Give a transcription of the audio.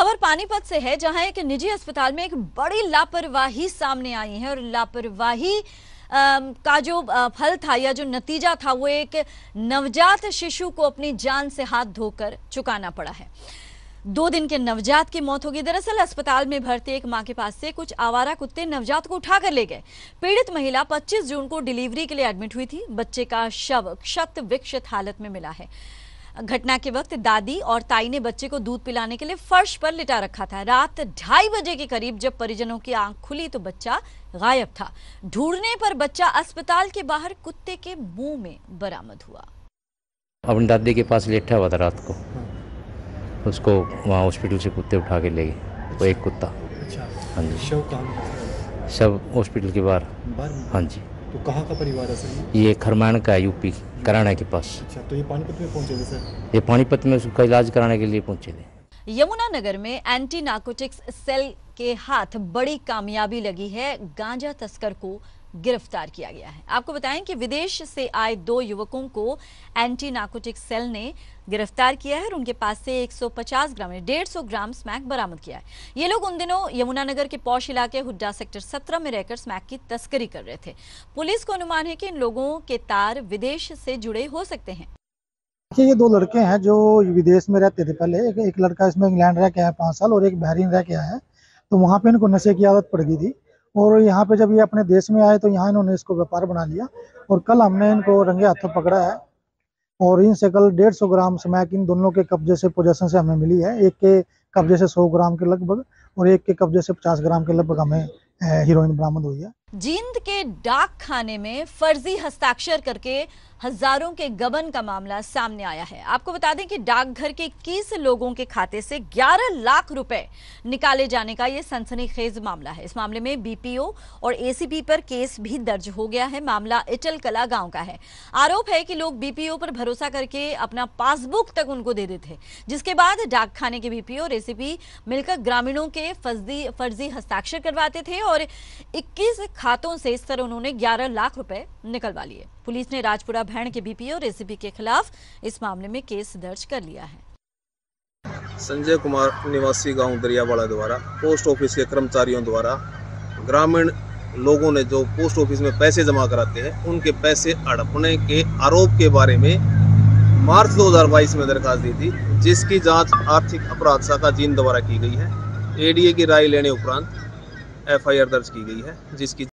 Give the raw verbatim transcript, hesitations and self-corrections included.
खबर पानीपत से है, जहां एक निजी अस्पताल में एक बड़ी लापरवाही सामने आई है और लापरवाही का जो फल था या जो नतीजा था वो एक नवजात शिशु को अपनी जान से हाथ धोकर चुकाना पड़ा है। दो दिन के नवजात की मौत हो गई। दरअसल अस्पताल में भर्ती एक मां के पास से कुछ आवारा कुत्ते नवजात को उठाकर ले गए। पीड़ित महिला पच्चीस जून को डिलीवरी के लिए एडमिट हुई थी। बच्चे का शव क्षत विक्षत हालत में मिला है। घटना के वक्त दादी और ताई ने बच्चे को दूध पिलाने के लिए फर्श पर लिटा रखा था। रात ढाई बजे के करीब जब परिजनों की आंख खुली तो बच्चा गायब था। ढूंढने पर बच्चा अस्पताल के बाहर कुत्ते के मुंह में बरामद हुआ। अपनी दादी के पास लेटा हुआ था रात को, उसको वहाँ हॉस्पिटल से कुत्ते उठा के ले गए। वो एक कुत्ता। हाँ जी। शव कहाँ? शव हॉस्पिटल के बाहर। हाँ जी। तो कहाँ का परिवार है सर? ये खरमान का, यूपी कराना के पास। अच्छा, तो ये पानीपत में पहुंचे थे सर? ये पानीपत में उसका इलाज कराने के लिए पहुंचे थे। यमुनानगर में एंटी नार्कोटिक्स सेल के हाथ बड़ी कामयाबी लगी है। गांजा तस्कर को गिरफ्तार किया गया है। आपको बताएं कि विदेश से आए दो युवकों को एंटी नार्कोटिक्स सेल ने गिरफ्तार किया है और उनके पास से एक सौ पचास ग्राम डेढ़ सौ ग्राम स्मैक बरामद किया है। ये लोग उन दिनों यमुनानगर के पौष इलाके हुड्डा सेक्टर सत्रह में रहकर स्मैक की तस्करी कर रहे थे। पुलिस को अनुमान है कि इन लोगों के तार विदेश से जुड़े हो सकते हैं। ये दो लड़के हैं जो विदेश में रहते थे पहले। एक, एक लड़का इसमें इंग्लैंड रह के आया पाँच साल और एक बहरीन रह के आया है। तो वहाँ पे इनको नशे की आदत पड़ गई थी और यहाँ पे जब ये अपने देश में आए तो यहाँ इन्होंने इसको व्यापार बना लिया और कल हमने इनको रंगे हाथों पकड़ा है और इनसे कल डेढ़ सौ ग्राम स्मैक इन दोनों के कब्जे से पोजेशन से हमें मिली है। एक के कब्जे से सौ ग्राम के लगभग और एक के कब्जे से पचास ग्राम के लगभग हमें हीरोइन बरामद हुई है। जींद के डाक खाने में फर्जी हस्ताक्षर करके हजारों के गबन का मामला सामने आया है। आपको बता दें कि डाकघर के इक्कीस लोगों के खाते से ग्यारह लाख रुपए निकाले जाने का यह सनसनीखेज मामला है। इस मामले में बीपीओ और एसीपी पर केस भी दर्ज हो गया है। मामला इटलकला गांव का है। आरोप है कि लोग बीपीओ पर भरोसा करके अपना पासबुक तक उनको दे देते, जिसके बाद डाक खाने के बीपीओ और एसीपी मिलकर ग्रामीणों के फर्जी फर्जी हस्ताक्षर करवाते थे और इक्कीस खातों से इस तरह उन्होंने ग्यारह लाख रुपए निकलवा लिए। पुलिस ने राजपुरा भैण के बीपीओ और एसीपी के खिलाफ इस मामले में केस दर्ज कर लिया है। संजय कुमार निवासी गांव दरियावाड़ा द्वारा पोस्ट ऑफिस के कर्मचारियों द्वारा ग्रामीण लोगों ने जो पोस्ट ऑफिस में पैसे जमा कराते हैं उनके पैसे अड़पने के आरोप के बारे में मार्च दो हजार बाईस में दरखास्त दी थी, जिसकी जाँच आर्थिक अपराध शाखा जींद द्वारा की गई है। एडीए की राय लेने उपरांत एफ आई आर दर्ज की गई है, जिसकी